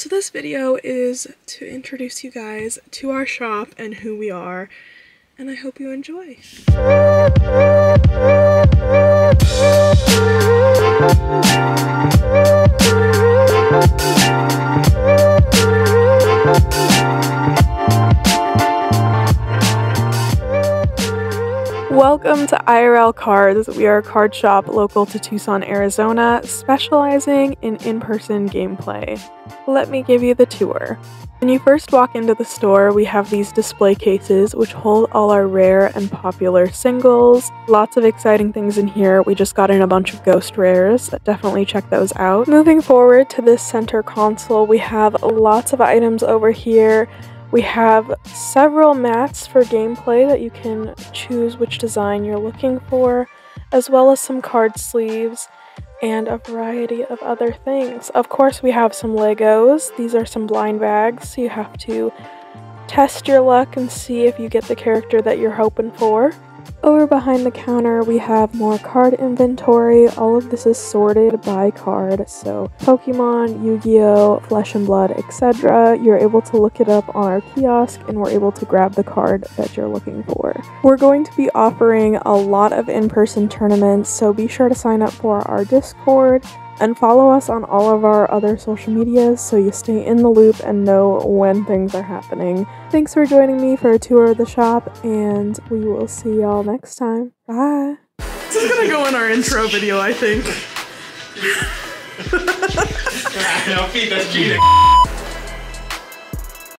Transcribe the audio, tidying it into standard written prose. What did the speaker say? So this video is to introduce you guys to our shop and who we are, and I hope you enjoy. Welcome to IRL Cards. We are a card shop local to Tucson, Arizona, specializing in in-person gameplay. Let me give you the tour. When you first walk into the store, we have these display cases which hold all our rare and popular singles. Lots of exciting things in here. We just got in a bunch of ghost rares. Definitely check those out. Moving forward to this center console, we have lots of items over here. We have several mats for gameplay that you can choose which design you're looking for, as well as some card sleeves and a variety of other things. Of course, we have some Legos. These are some blind bags, so you have to test your luck and see if you get the character that you're hoping for. Over behind the counter, we have more card inventory. All of this is sorted by card, so Pokemon, Yu-Gi-Oh, Flesh and Blood, etc. You're able to look it up on our kiosk, and we're able to grab the card that you're looking for. We're going to be offering a lot of in-person tournaments, so be sure to sign up for our Discord and follow us on all of our other social medias so you stay in the loop and know when things are happening. Thanks for joining me for a tour of the shop, and we will see y'all next time. Bye! This is gonna go in our intro video, I think. No, feed that's cheating.